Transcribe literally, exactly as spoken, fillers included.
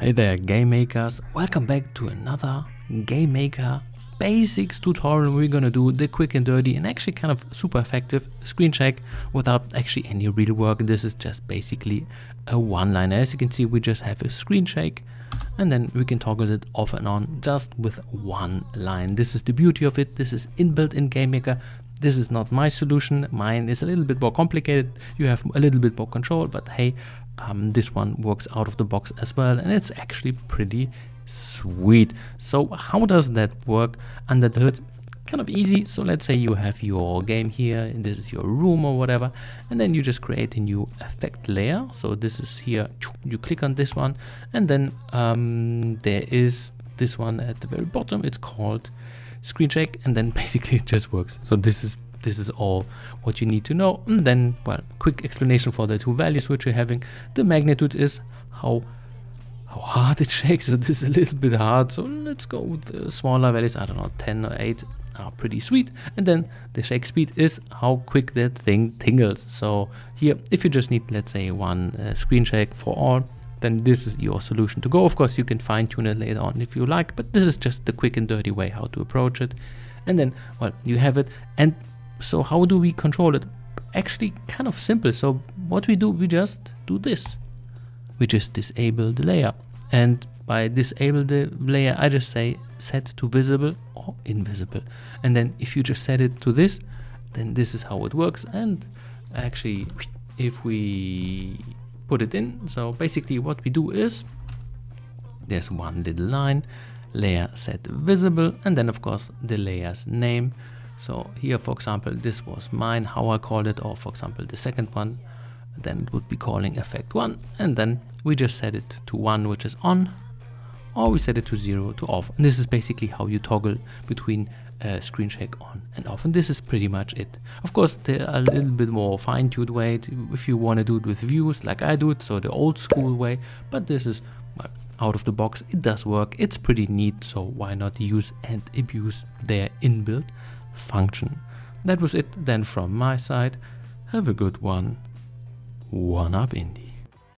Hey there, game makers, welcome back to another game maker basics tutorial. We're gonna do the quick and dirty and actually kind of super effective screen check without actually any real work. This is just basically a one liner. As you can see, we just have a screen check and then we can toggle it off and on just with one line. This is the beauty of it. This is inbuilt in GameMaker. This is not my solution. Mine is a little bit more complicated. You have a little bit more control, but hey, Um, this one works out of the box as well, and it's actually pretty sweet. So how does that work under the hood? Kind of easy. So let's say you have your game here, and this is your room or whatever, and then you just create a new effect layer. So this is here, you click on this one, and then um, there is this one at the very bottom. It's called screen check, and then basically it just works. So this is This is all what you need to know. And then, well, quick explanation for the two values which you're having. The magnitude is how how hard it shakes. So this is a little bit hard. So let's go with the smaller values. I don't know, ten or eight are pretty sweet. And then the shake speed is how quick that thing tingles. So here, if you just need, let's say, one uh, screen shake for all, then this is your solution to go. Of course, you can fine tune it later on if you like, but this is just the quick and dirty way how to approach it. And then, well, you have it. And so how do we control it? Actually kind of simple. So what we do, we just do this. We just disable the layer. And by disable the layer, I just say set to visible or invisible. And then if you just set it to this, then this is how it works. And actually, if we put it in, so basically what we do is, there's one little line, layer set visible, and then of course the layer's name. So here, for example, this was mine, how I called it, or for example, the second one, then it would be calling effect one. And then we just set it to one, which is on, or we set it to zero to off. And this is basically how you toggle between uh, screen shake on and off. And this is pretty much it. Of course, there are a little bit more fine tuned way to, if you want to do it with views like I do it, so the old school way, but this is well, out of the box. It does work. It's pretty neat. So why not use and abuse their inbuilt function. That was it then from my side. Have a good one. one up Indie.